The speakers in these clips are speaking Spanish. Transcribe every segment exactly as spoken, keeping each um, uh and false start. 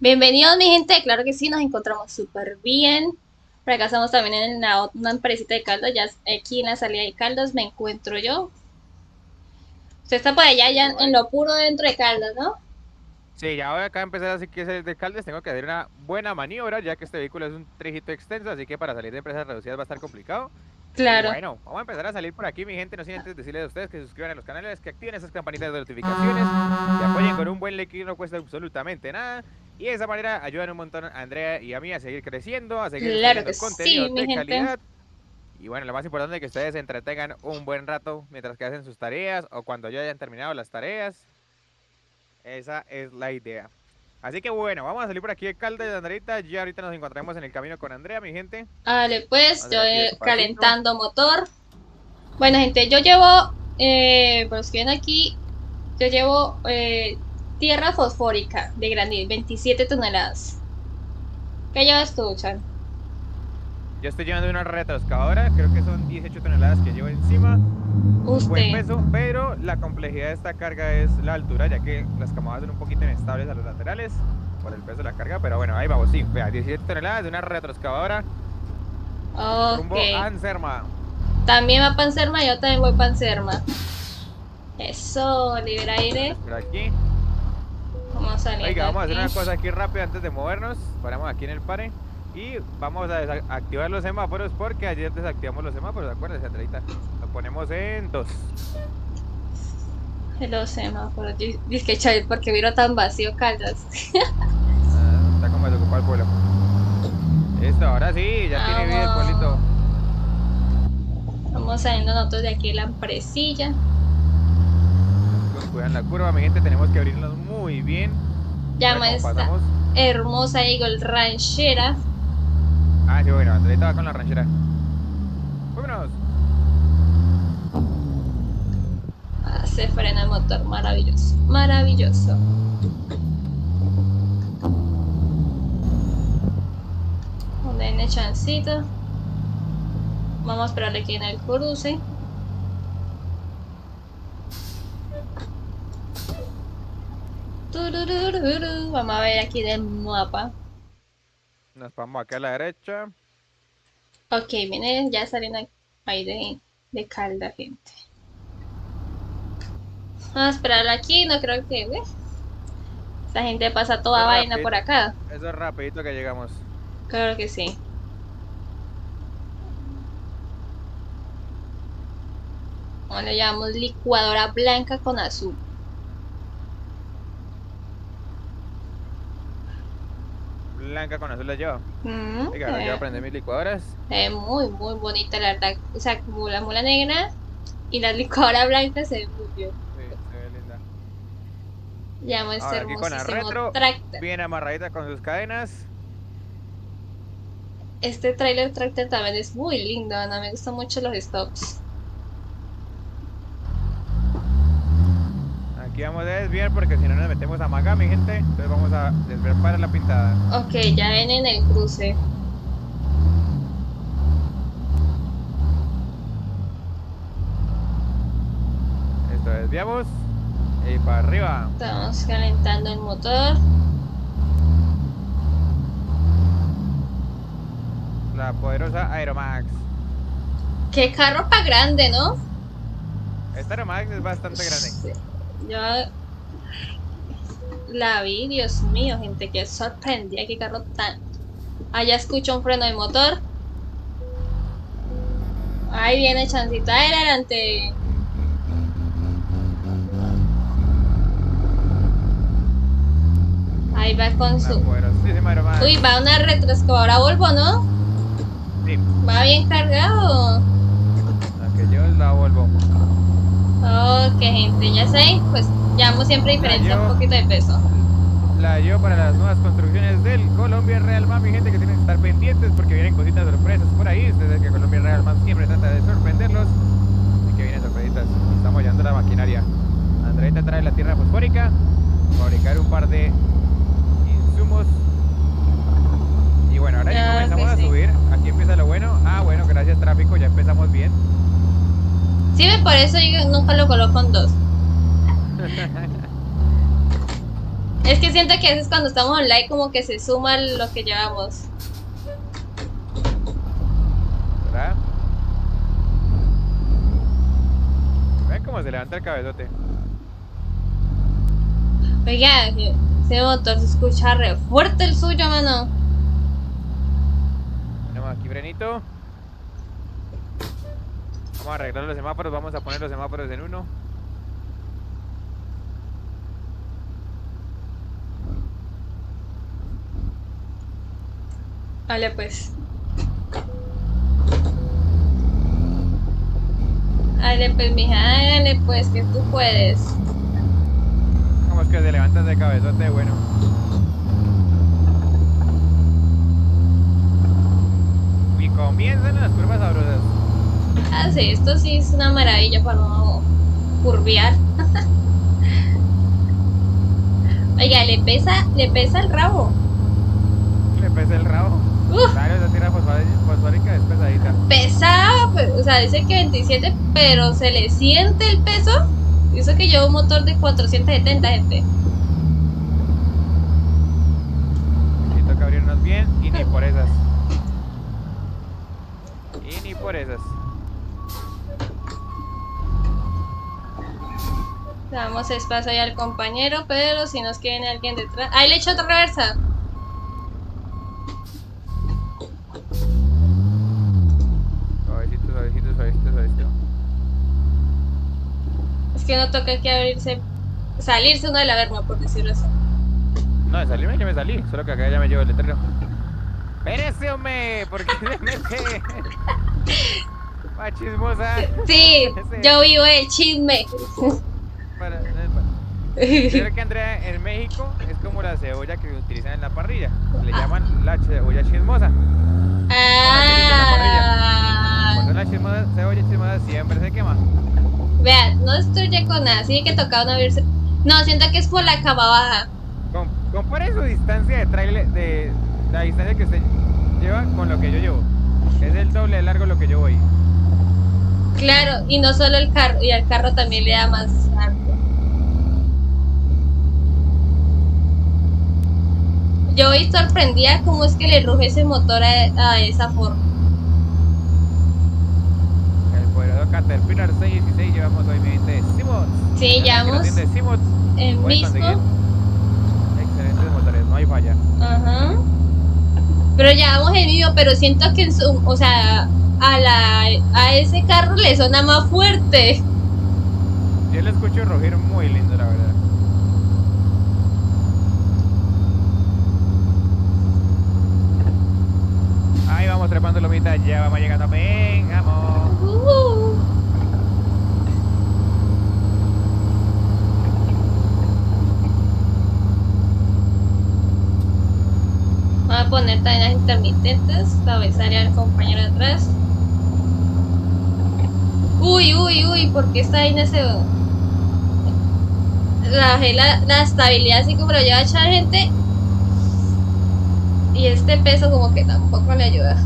Bienvenidos mi gente, claro que sí, nos encontramos súper bien. Por acá estamos también en la, una empresita de caldo, ya aquí en la salida de caldos me encuentro yo. Usted está por allá, ya en lo puro dentro de caldos, ¿no? Sí, ya voy acá a empezar, así que salir de caldos tengo que hacer una buena maniobra, ya que este vehículo es un trajito extenso, así que para salir de empresas reducidas va a estar complicado. Claro. Y bueno, vamos a empezar a salir por aquí, mi gente, no sin antes decirles a ustedes que se suscriban a los canales, que activen esas campanitas de notificaciones, que apoyen con un buen like que no cuesta absolutamente nada. Y de esa manera ayudan un montón a Andrea y a mí a seguir creciendo, a seguir claro que contenido sí, de mi calidad. Gente. Y bueno, lo más importante es que ustedes se entretengan un buen rato mientras que hacen sus tareas o cuando ya hayan terminado las tareas. Esa es la idea. Así que bueno, vamos a salir por aquí de Caldas de Andreita. Ya ahorita nos encontramos en el camino con Andrea, mi gente. Vale, pues yo calentando motor. Bueno, gente, yo llevo, eh, por los que ven aquí, yo llevo... Eh, tierra fosfórica de granil, veintisiete toneladas. ¿Qué llevas tú, Chan? Yo estoy llevando una retroexcavadora, creo que son dieciocho toneladas que llevo encima. Usted. Buen peso, pero la complejidad de esta carga es la altura, ya que las camadas son un poquito inestables a los laterales por el peso de la carga, pero bueno, ahí vamos, sí, vea, diecisiete toneladas de una retroexcavadora. Okay. Rumbo Anserma. También va Anserma, yo también voy Anserma. Eso, libera aire. Por aquí. Vamos a Oiga, vamos a hacer una cosa aquí rápida antes de movernos. Paramos aquí en el pare y vamos a desactivar los semáforos porque ayer desactivamos los semáforos, acuérdense, Andreita. Lo ponemos en dos. Los semáforos, dice que chavir porque viro tan vacío Caldas. Ah, está como desocupado el pueblo. Listo, ahora sí, ya vamos. Tiene vida el pueblito. Vamos saliendo nosotros de aquí de la empresilla. Cuidan la curva, mi gente, tenemos que abrirnos muy bien. Llama esta hermosa Eagle ranchera. Ah, sí, bueno, Andreita va con la ranchera. ¡Vámonos! Ah, se frena el motor, maravilloso, maravilloso. Denle chancito. Vamos a esperarle aquí en el cruce. Vamos a ver aquí del mapa. Nos vamos acá a la derecha. Ok, miren, ya salen ahí de, de Calda, gente. Vamos a esperar aquí, no creo que... ¿eh? Esa gente pasa toda eso vaina rapidito, por acá. Eso es rapidito que llegamos. Claro que sí. Bueno, le llamamos licuadora blanca con azul. Blanca con azul la llevo. Mm, Oiga, eh. yo aprendí mis licuadoras. Es eh, muy, muy bonita, la verdad. O sea, como la mula negra y la licuadora blanca se ve muy bien. Sí, se ve linda. Llamo este hermosísimo tractor. Bien amarradita con sus cadenas. Este trailer tractor también es muy lindo, ¿no? Me gustan mucho los stops. Aquí vamos a desviar porque si no nos metemos a Magá, mi gente. Entonces vamos a desviar para la pintada. Ok, ya ven en el cruce. Esto, desviamos. Y para arriba. Estamos calentando el motor. La poderosa Aeromax. Qué carro pa' grande, ¿no? Esta Aeromax es bastante grande. Sí. Yo la vi, Dios mío, gente, que sorprendía, que carro tan... Allá escucho un freno de motor. Ahí viene Chancita adelante. Ahí va con su... Uy, va una retroexcavadora Volvo, ¿no? Sí. Va bien cargado. La que yo la Volvo. Ok, gente, ya sé, pues llevamos siempre diferencia un poquito de peso. La llevo para las nuevas construcciones del Colombia Real Mami, gente, que tienen que estar pendientes porque vienen cositas sorpresas por ahí. Desde que Colombia Real Mami siempre trata de sorprenderlos. Así que vienen sorpresitas, estamos llevando la maquinaria. Andreita trae la tierra fosfórica, fabricar un par de insumos. Y bueno, ahora ya comenzamos a subir, aquí empieza lo bueno. Ah, bueno, gracias tráfico, ya empezamos bien. Sí, por eso yo nunca lo coloco en dos. Es que siento que a veces cuando estamos online como que se suma lo que llevamos. ¿Verdad? ¿Ven cómo se levanta el cabezote? Oiga, ese motor se escucha re fuerte el suyo, mano. Tenemos aquí frenito. Vamos a arreglar los semáforos, vamos a poner los semáforos en uno. Vale, pues. Dale pues, mija, dale pues, que tú puedes. Como es que te levantas de cabezote, bueno. Y comienzan las curvas sabrosas. Ah, sí, esto sí es una maravilla para no curvear. Oiga, le pesa, le pesa el rabo. Le pesa el rabo. Uh, claro, esa tierra fosfórica es pesadita. Pesada, pues, o sea, dice que veintisiete, pero se le siente el peso. Eso que lleva un motor de cuatrocientos setenta, gente. Aquí toca abrirnos bien y ni por esas. Y ni por esas. Damos espacio ahí al compañero, pero si nos queda alguien detrás. Ahí le echo otra reversa. Suavecito, suavecito, suavecito. Es que no toca que abrirse, salirse uno del averno, por decirlo así. No, de salirme ya me salí, solo que acá ya me llevo el letrero. ¡Pérese, hombre! ¿Por qué se mete? ¡Machismosa! Sí, yo vivo de chisme. Para, para. Creo que Andrea, en México es como la cebolla que utilizan en la parrilla. Le ah. llaman la cebolla chismosa. Ah. Cuando la chismosa, cebolla chismosa siempre se quema. Vea, no destruye con nada, sí que tocaba no abrirse. No, siento que es por la cama baja. Com compare su distancia de trailer, de la distancia que usted lleva con lo que yo llevo. Es el doble de largo lo que yo voy. Claro, y no solo el carro, y al carro también le da más largo. Yo voy sorprendida cómo es que le ruge ese motor a, a esa Ford. Caterpillar seiscientos dieciséis llevamos hoy mi gente de Simots. Sí, llevamos de Simots. El mismo. Excelentes motores, no hay falla. Ajá. Pero llevamos el mío, pero siento que en su, o sea, a la a ese carro le suena más fuerte. Yo lo escucho rugir muy lindo, la verdad. Ahí vamos trepando lomita, ya vamos llegando. Vengamos. Uh-huh. Vamos a poner cadenas intermitentes para besar al compañero de atrás. Uy, uy, uy, porque esta vaina se va. La, la, la estabilidad así como lo lleva a echar gente. Y este peso como que tampoco le ayuda.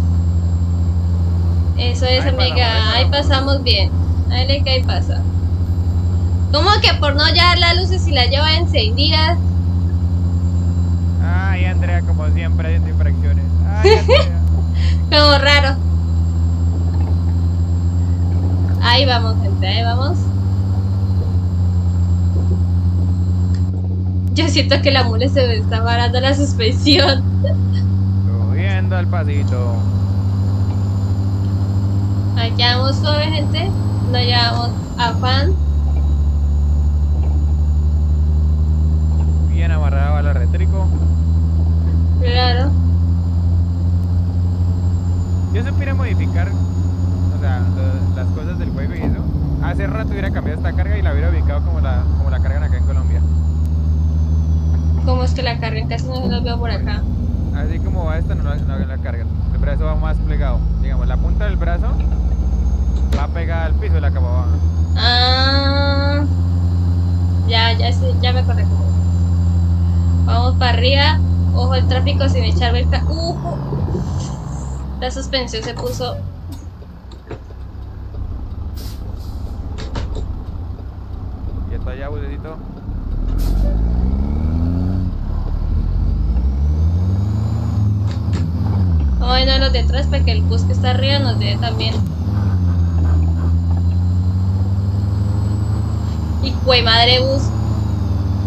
Eso es, ahí amiga, pasamos, ahí pasamos bien. Ahí le cae y pasa. Como que por no llevar las luces y la lleva encendidas. Ay, Andrea, como siempre haciendo infracciones. Ay, Andrea. Como raro. Ahí vamos, gente, ahí vamos. Yo siento que la mule se me está varando la suspensión. Subiendo al pasito. Aquí vamos suave, gente. No llevamos afán. Bien amarrado al arretrico. Claro. Yo supiera modificar, o sea, lo, las cosas del juego y eso. Hace rato hubiera cambiado esta carga y la hubiera ubicado como la, como la cargan acá en Colombia. ¿Cómo es que la cargan? Casi no la veo por acá. Así como va esta, no la, no la cargan. El brazo va más plegado. Digamos, la punta del brazo va pegada al piso de la capa baja. Ah, ya, ya, ya me acordé. Vamos para arriba. Ojo el tráfico sin echarme el ca... Uh, la suspensión se puso. Y está allá, bucecito. ven a los de atrás para que el bus que está arriba nos dé también. Hijo de madre bus.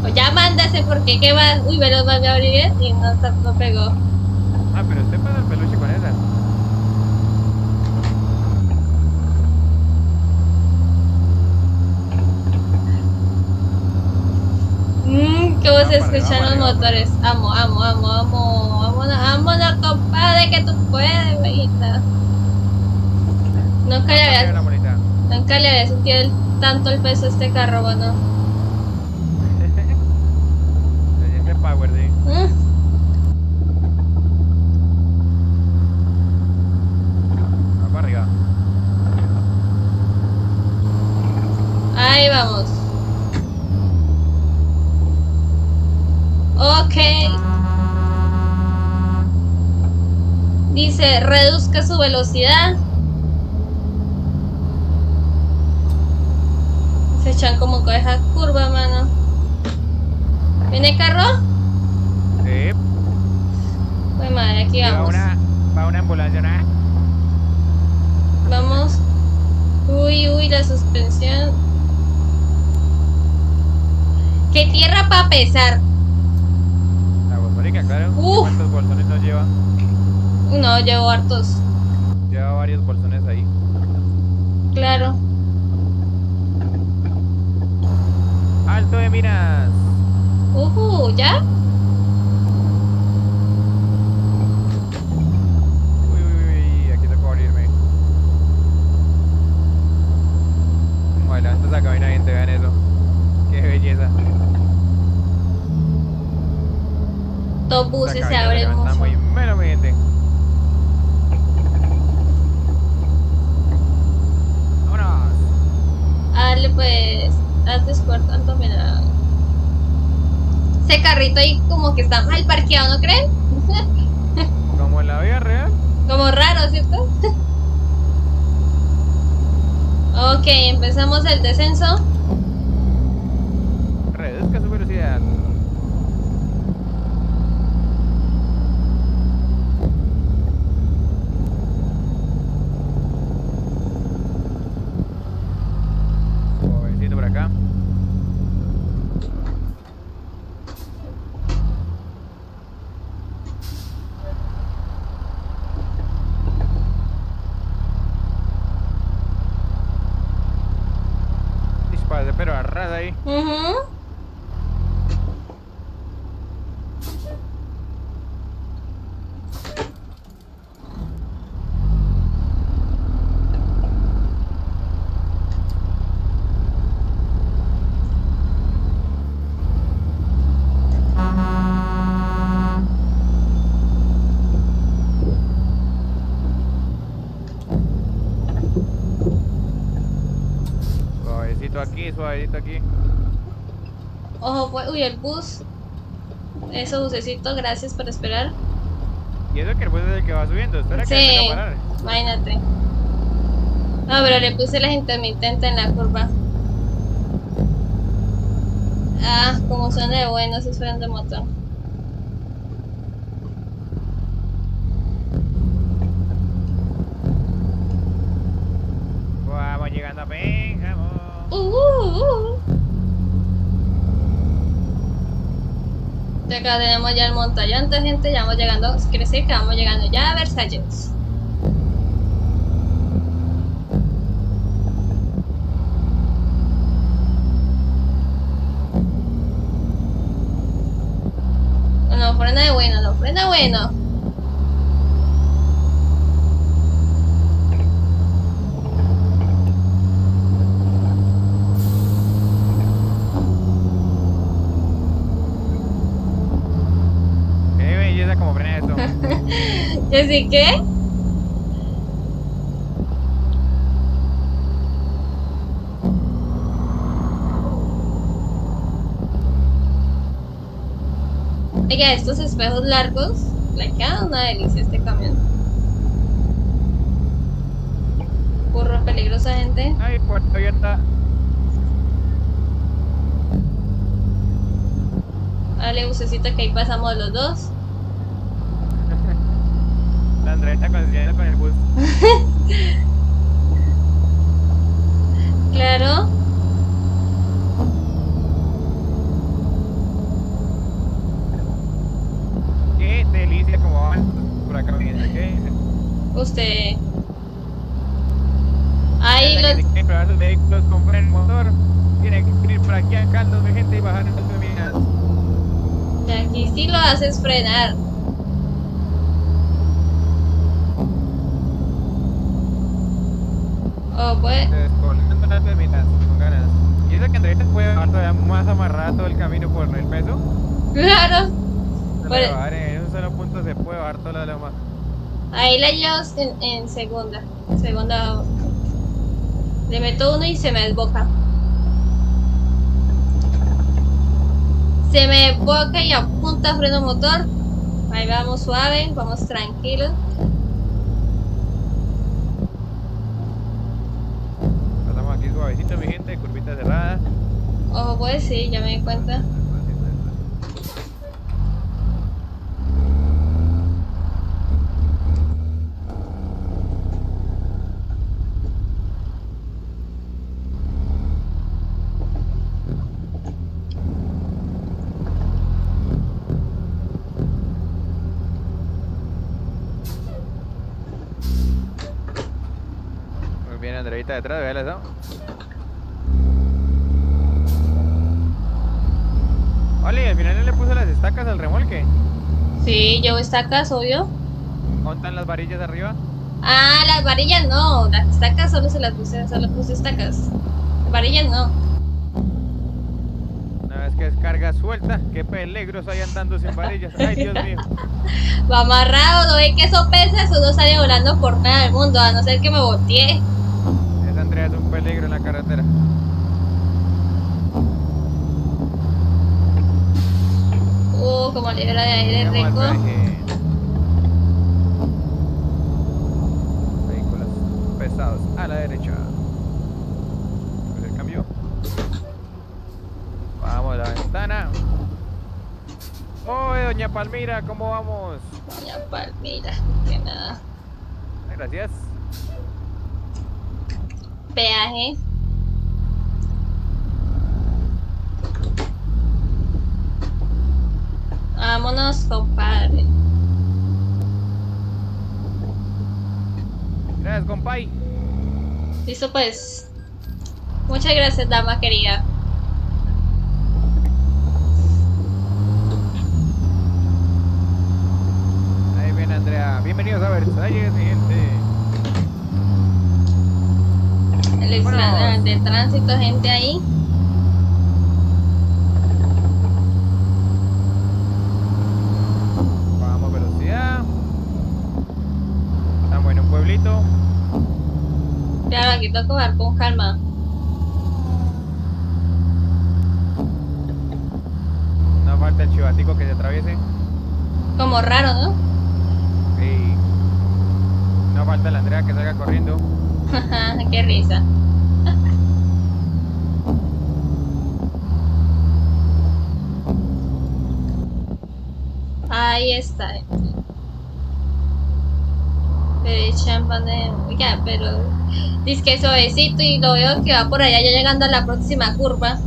Pues ya mándase porque qué va. Uy, veloz va a abrir y no, no pegó. Ah, pero usted pasa el peluche con esa. Mmm, que vos escuchan los motores. Amo, amo, amo, amo. Vámonos, vámonos, compadre, que tú puedes, bonita. Nunca le había, nunca le había sentido el, tanto el peso a este carro, bueno. Este power, ¿sí? ¿Mm? Ahí vamos. Ok. Dice, reduzca su velocidad. Se echan como con esa curva, mano. ¿Viene el carro? Sí. Pues madre, aquí vamos. Va una, va una ambulancia, ¿no? Vamos. Uy, uy, la suspensión. ¡Qué tierra para pesar! La bolsónica, claro. Uf. ¿Cuántos bolsones no lleva? No, llevo hartos. Lleva varios bolsones ahí. Claro. ¡Alto de miras! Uh, ¿ya? Uy, uy, uy, aquí tocó abrirme. Bueno, antes la cabina gente, vean eso. ¡Qué belleza! Dos buses se abren mucho. Muy menos, mi gente. ¡Vámonos! Dale pues, haz descuerto, tanto me la... Ese carrito ahí como que está mal parqueado, ¿no creen? Como en la vida real. Como raro, ¿cierto? Ok, empezamos el descenso. Reduzca su velocidad. Pero arrasa ahí. Uh-huh. Aquí, suavecito aquí. Ojo, pues, uy, el bus. Eso, bucecito, gracias por esperar. Y eso que el bus es el que va subiendo, espera que sí, no parar. Imagínate. No, pero le puse las intermitentes en la curva. Ah, como son de buenos esos frenos de motor. Vamos llegando a Benjamín. Uh, uh, uh. De acá tenemos ya el Montallante, gente. Ya vamos llegando, crece que vamos llegando ya a Versalles. No, no frena de bueno, no frena bueno. ¿Así que? Oiga, estos espejos largos le queda una delicia a este camión. Burro peligrosa, gente. Ay, puerta abierta. Dale, bucecito, que ahí pasamos los dos. La Andrea está comer, güey. Claro. Qué delicia como van por acá, mira, qué. Usted. Ahí los... Tienen que probar sus vehículos, comprar el motor. Tienen que ir por aquí a caldos de gente y bajar en las caminas. De aquí sí lo haces frenar. Oh, pues. Descolgando las terminas, con ganas. ¿Y esa que Andrés puede bajar todavía más amarrada todo el camino por el peso? Claro. Se puede bajar, en un solo punto se puede bajar toda la loma. Ahí la llevas en, en segunda. Segunda. Le meto uno y se me desboca. Se me desboca y apunta freno motor. Ahí vamos suave, vamos tranquilos. Suavecito, mi gente, curvita cerrada. Ojo, pues sí, ya me di cuenta. Muy bien, Andreita detrás, véala eso. Vale, al final le puso las estacas al remolque. Sí, llevo estacas, obvio. ¿Montan las varillas arriba? Ah, las varillas no, las estacas solo se las puse, solo puse estacas. Las varillas no. Una vez que es carga suelta, qué peligros hay andando sin varillas. Ay, Dios mío. Va amarrado, no ve que eso pesa, eso no sale volando por nada del mundo, a no ser que me voltee. Esa Andrea es un peligro en la carretera. Uh, como libra de aire rico. Vehículos pesados a la derecha. El cambio. Vamos a la ventana. ¡Oh, doña Palmira! ¿Cómo vamos? Doña Palmira, que nada. Gracias. Peaje. Vámonos, compadre. Gracias, compay. Listo, pues. Muchas gracias, dama querida. Ahí viene Andrea. Bienvenidos a Versalles, mi gente. El extra de tránsito, gente ahí. Claro, aquí toca bajar con calma. No falta el chivatico que se atraviese. Como raro, ¿no? Sí. No falta la Andrea que salga corriendo. Qué risa. Ahí está. Oiga, pero dice que suavecito y lo veo que va por allá ya llegando a la próxima curva.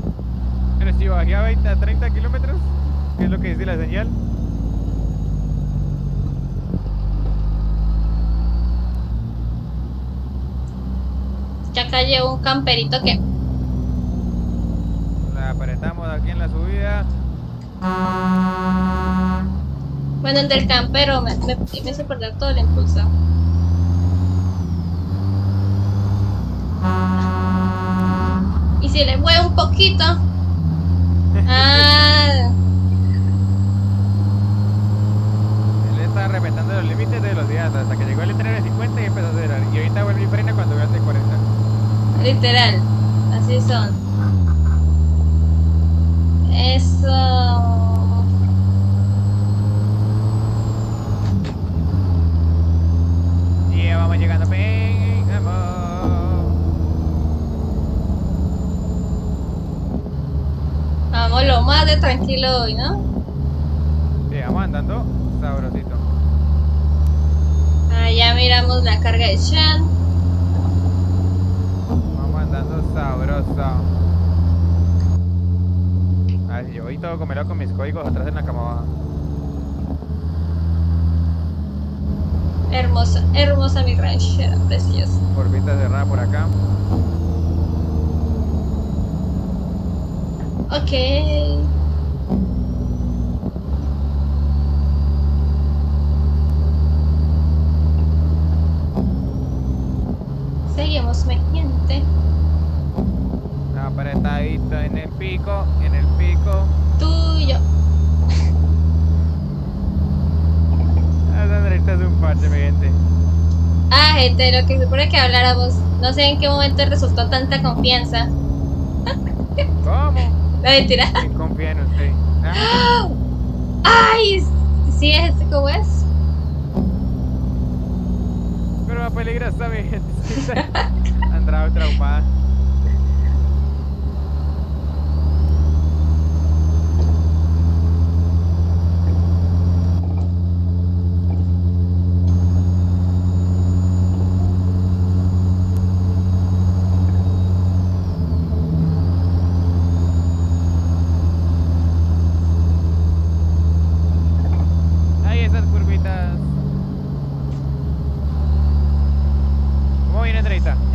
Pero si bajé a veinte a treinta kilómetros, que es lo que dice la señal. Ya acá llevo un camperito que... La apretamos aquí en la subida. Bueno, el del campero me, me, me hizo perder todo el impulso. Y si le muevo un poquito. Ah. Él estaba respetando los límites de velocidad hasta que llegó el trescientos cincuenta y empezó a acelerar. Y ahorita vuelve y frena cuando vea el trescientos cuarenta. Literal, así son. Eso. Y yeah, vamos llegando. Vamos lo más de tranquilo hoy, ¿no? Sí, vamos andando sabrosito. Ah, ya mira, tenemos la carga de Shan. Vamos andando sabroso. A ver, si yo voy todo comerlo con mis códigos atrás en la cama baja. Hermosa, hermosa mi ranchera, preciosa. Curvita cerrada por acá. Ok. Seguimos, mi gente. Apretadito en el pico, en el pico. Tuyo. Es un parche, mi gente. Ah, gente, lo que se supone que habláramos. No sé en qué momento resultó tanta confianza. ¿Cómo? La mentira. Sí, confía en usted. ¿Ah? Ay, sí, es este como es. Pero va peligrosa, mi gente. Andaba traumada.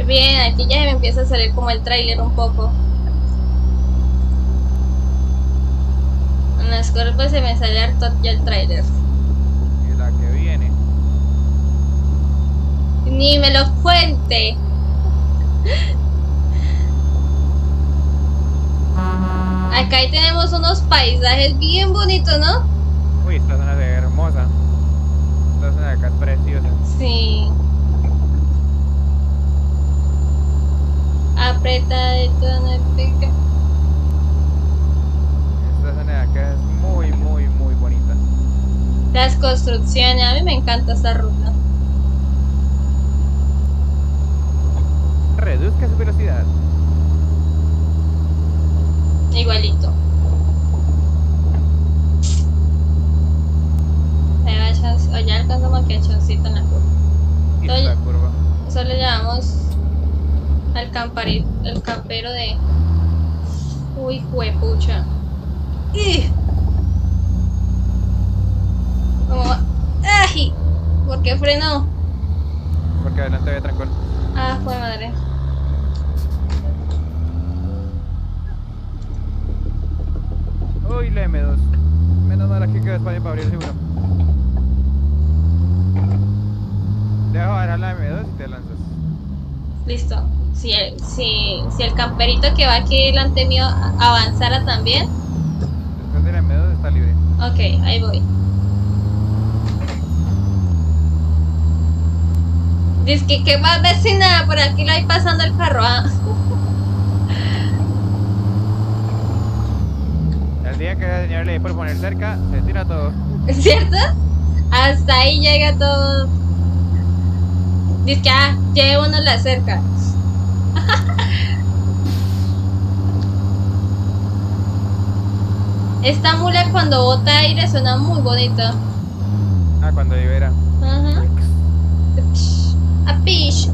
Bien, aquí ya me empieza a salir como el tráiler un poco. En las curvas se me sale harto ya el tráiler. Y la que viene. Ni me lo cuente. Acá ahí tenemos unos paisajes bien bonitos, ¿no? Uy, esta zona es hermosa. Esta zona de acá es preciosa. Sí. Apretadito en el pico. Esta zona de acá es muy, muy, muy bonita. Las construcciones, a mí me encanta esta ruta. Reduzca su velocidad. Igualito. Ahí va chance, o ya alcanzamos que choncito en la curva. Y Entonces, la curva. Solo llevamos al camparito, el campero de... Uy, juepucha. ¡Ih! ¿Cómo va? ¡Ay! ¿Por qué frenó? Porque adelante había trancón. Ah, fue madre. Uy, la eme dos. Menos mal aquí quedó espacio para abrir el seguro. Deja bajar la eme dos y te lanzas. Listo. Si el, si, si el camperito que va aquí delante mío avanzara también. Después de la eme dos está libre. Ok, ahí voy. Dice que qué más vecina, por aquí lo hay pasando el carro. ¿Ah? El día que el señor le dé por poner cerca, se tira todo. ¿Cierto? Hasta ahí llega todo. Dice que ah, llévenos la cerca. Esta mula cuando bota aire suena muy bonito. Ah, cuando libera. Ajá. A pish.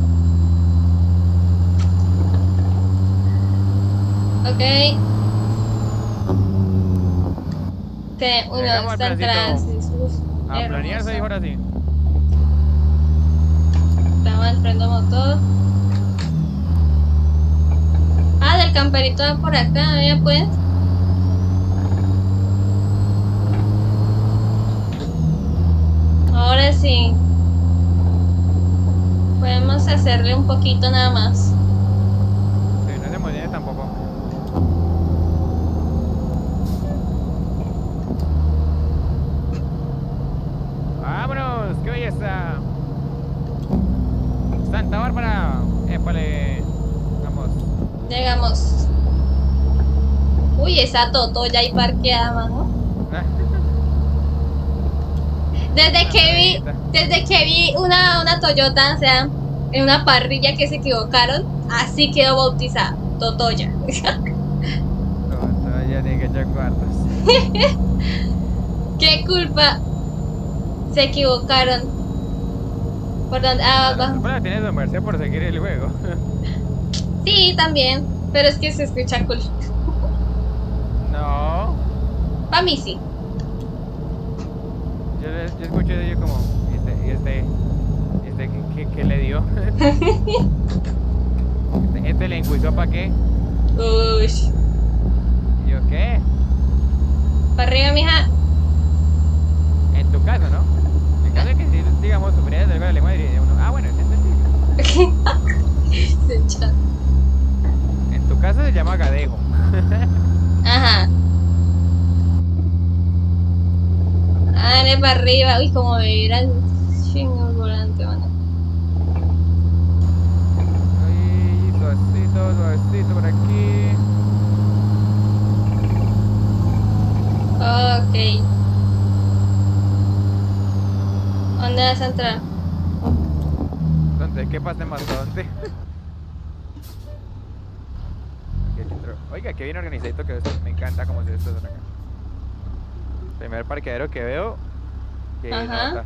Ok. Te, uno está atrás. A planearse y ahora sí. Estamos al frente del motor. Ah, del camperito va por acá, ya pues. Ahora sí. Podemos hacerle un poquito nada más. Sí, no le molestes tampoco. ¡Vámonos! ¡Qué belleza! ¡Santa Bárbara! ¡Épale! Vamos. Llegamos. Uy, esa Toto ya ahí parqueada, mano. Desde que vi, desde que vi una, una Toyota, o sea, en una parrilla que se equivocaron, así quedó bautizada, Totoya. Totoya ni que echar cuartos. Qué culpa, se equivocaron. ¿Por dónde? Ah, abajo. Bueno, tiene su merced por seguir el juego. Sí, también. Pero es que se escucha cool. No. Para mí sí. Yo, yo escuché de ellos como... Este, este... Este, ¿qué, qué, qué le dio? este, este le enjuició para qué. Uy. ¿Y yo qué? Para arriba, mija. En tu caso, ¿no? En caso de que si, digamos, superiores del gol de Madrid, uno, ah, bueno, es entendible. En tu caso se llama gadejo. Ajá. Dale para arriba, uy, como verás, chingos volante, mano. Uy, suavecito, suavecito por aquí. Ok. ¿Dónde vas a entrar? ¿Dónde? ¿Qué pase más? ¿Dónde? Oiga, qué bien organizadito que esto. Me encanta como si esto es acá. Primer parqueadero que veo. Que ajá. No está.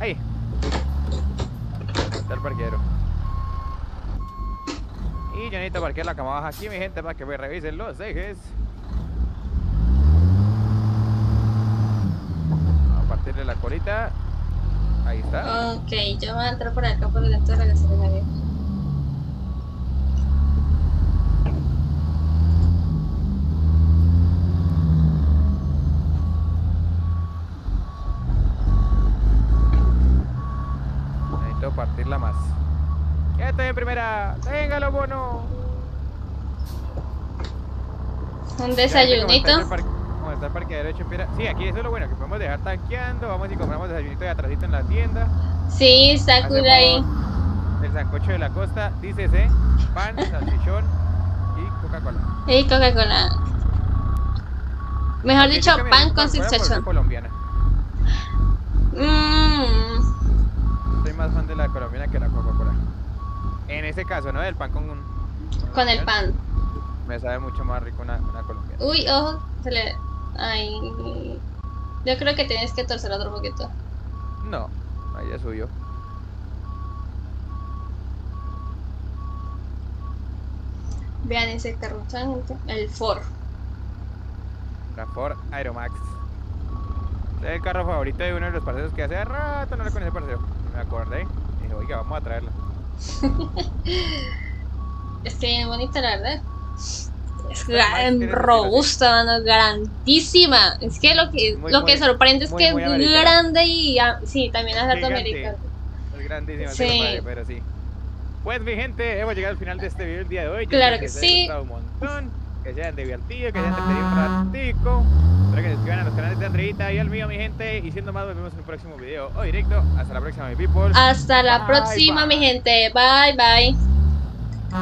Ahí. Está el parqueadero. Y yo necesito parquear la cama baja aquí, mi gente, para que me revisen los ejes. Tiene la colita, ahí está. Ok, yo voy a entrar por acá por delante de la gasolina vieja. Necesito partirla más. Ya estoy en primera, téngalo bono. Un desayunito. Está el parqueadero hecho en piedra. Sí, aquí eso es lo bueno, que podemos dejar tanqueando. Vamos y compramos desayunito de atrasito en la tienda. Sí, está cool ahí. El sancocho de la costa, dícese, pan, salchichón y Coca-Cola. Y Coca-Cola. Mejor dicho, pan con salchichón. Colombiana. Mm. Soy más fan de la colombiana que la Coca-Cola. En ese caso, ¿no? Del pan con un... Con, con el pan. Me sabe mucho más rico una, una colombiana. Uy, ojo, se le... Ay, yo creo que tienes que torcer otro poquito. No, ahí ya subió. Vean ese carro, gente. El Ford. La Ford Aeromax. Este es el carro favorito de uno de los parceros que hace rato no le conocí parcero. Me acordé. Dije, oiga, vamos a traerla. Es que bien bonita, la verdad. Es gran, robusta, mano, grandísima. Es que lo que, muy, lo muy, que sorprende es muy, que muy es americana. Grande y ah, sí, también es latinoamericana. Es grandísima, sí. Padre, pero sí. Pues mi gente, hemos llegado al final de este video el día de hoy. Yo claro que, que sí. Un montón, que se hayan divertido, que se hayan entretenido un ratico. Espero que se suscriban a los canales de Andreita y al mío, mi gente. Y siendo más, nos vemos en un próximo video o directo. Hasta la próxima, mi people. Hasta la bye, próxima, bye. Mi gente. Bye, bye.